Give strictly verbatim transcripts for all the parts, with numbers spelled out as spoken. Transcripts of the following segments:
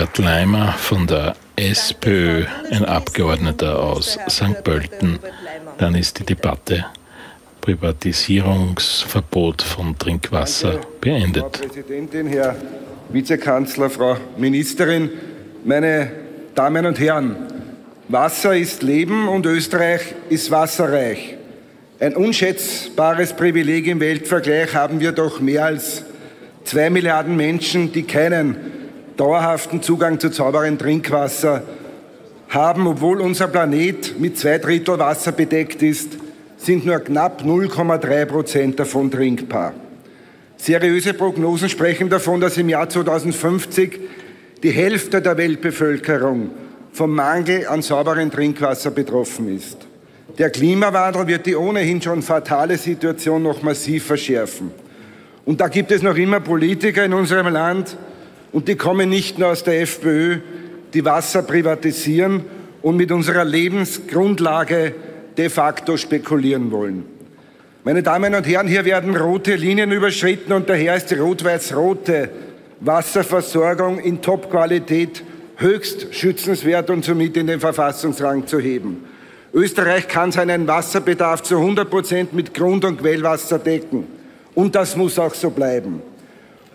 Robert Laimer von der SPÖ, ein Abgeordneter aus Sankt Pölten. Dann ist die Debatte Privatisierungsverbot von Trinkwasser beendet. Frau Präsidentin, Herr Vizekanzler, Frau Ministerin, meine Damen und Herren, Wasser ist Leben und Österreich ist wasserreich. Ein unschätzbares Privileg im Weltvergleich haben wir doch mehr als zwei Milliarden Menschen, die keinen dauerhaften Zugang zu sauberem Trinkwasser haben. Obwohl unser Planet mit zwei Drittel Wasser bedeckt ist, sind nur knapp null Komma drei Prozent davon trinkbar. Seriöse Prognosen sprechen davon, dass im Jahr zweitausendfünfzig die Hälfte der Weltbevölkerung vom Mangel an sauberem Trinkwasser betroffen ist. Der Klimawandel wird die ohnehin schon fatale Situation noch massiv verschärfen. Und da gibt es noch immer Politiker in unserem Land, und die kommen nicht nur aus der FPÖ, die Wasser privatisieren und mit unserer Lebensgrundlage de facto spekulieren wollen. Meine Damen und Herren, hier werden rote Linien überschritten und daher ist die rot-weiß-rote Wasserversorgung in Top-Qualität höchst schützenswert und somit in den Verfassungsrang zu heben. Österreich kann seinen Wasserbedarf zu hundert Prozent mit Grund- und Quellwasser decken. Und das muss auch so bleiben.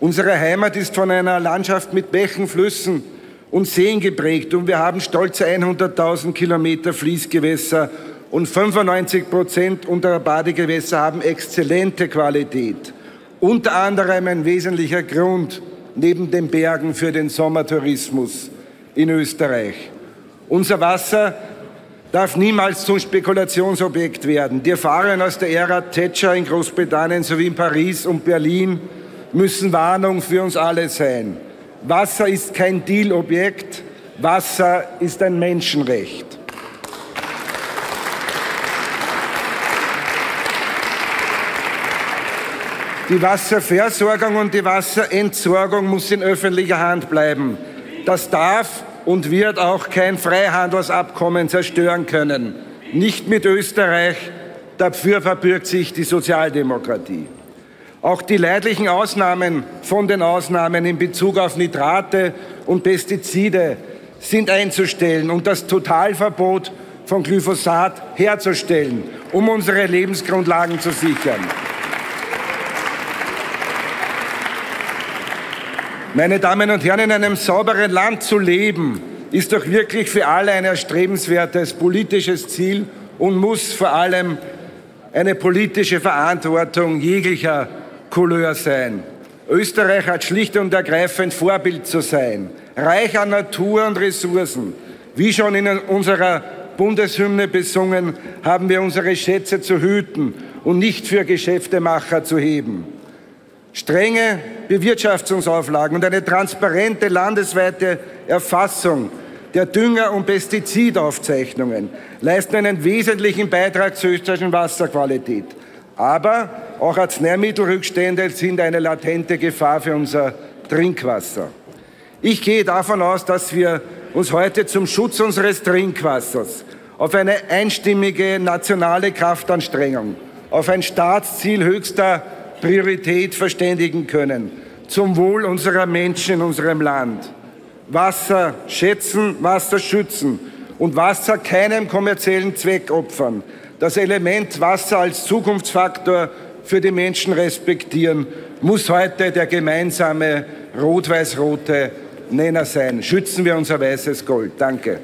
Unsere Heimat ist von einer Landschaft mit Bächen, Flüssen und Seen geprägt und wir haben stolze hunderttausend Kilometer Fließgewässer und fünfundneunzig Prozent unserer Badegewässer haben exzellente Qualität. Unter anderem ein wesentlicher Grund neben den Bergen für den Sommertourismus in Österreich. Unser Wasser darf niemals zum Spekulationsobjekt werden. Die Erfahrungen aus der Ära Thatcher in Großbritannien sowie in Paris und Berlin müssen Warnung für uns alle sein. Wasser ist kein Dealobjekt, Wasser ist ein Menschenrecht. Die Wasserversorgung und die Wasserentsorgung muss in öffentlicher Hand bleiben. Das darf und wird auch kein Freihandelsabkommen zerstören können. Nicht mit Österreich, dafür verbürgt sich die Sozialdemokratie. Auch die leidlichen Ausnahmen von den Ausnahmen in Bezug auf Nitrate und Pestizide sind einzustellen und das Totalverbot von Glyphosat herzustellen, um unsere Lebensgrundlagen zu sichern. Meine Damen und Herren, in einem sauberen Land zu leben, ist doch wirklich für alle ein erstrebenswertes politisches Ziel und muss vor allem eine politische Verantwortung jeglicher Couleur sein. Österreich hat schlicht und ergreifend Vorbild zu sein, reich an Natur und Ressourcen. Wie schon in unserer Bundeshymne besungen, haben wir unsere Schätze zu hüten und nicht für Geschäftemacher zu heben. Strenge Bewirtschaftungsauflagen und eine transparente landesweite Erfassung der Dünger- und Pestizidaufzeichnungen leisten einen wesentlichen Beitrag zur österreichischen Wasserqualität. Aber auch Arzneimittelrückstände sind eine latente Gefahr für unser Trinkwasser. Ich gehe davon aus, dass wir uns heute zum Schutz unseres Trinkwassers auf eine einstimmige nationale Kraftanstrengung, auf ein Staatsziel höchster Priorität verständigen können, zum Wohl unserer Menschen in unserem Land. Wasser schätzen, Wasser schützen und Wasser keinem kommerziellen Zweck opfern. Das Element Wasser als Zukunftsfaktor für die Menschen respektieren, muss heute der gemeinsame rot-weiß-rote Nenner sein. Schützen wir unser weißes Gold. Danke.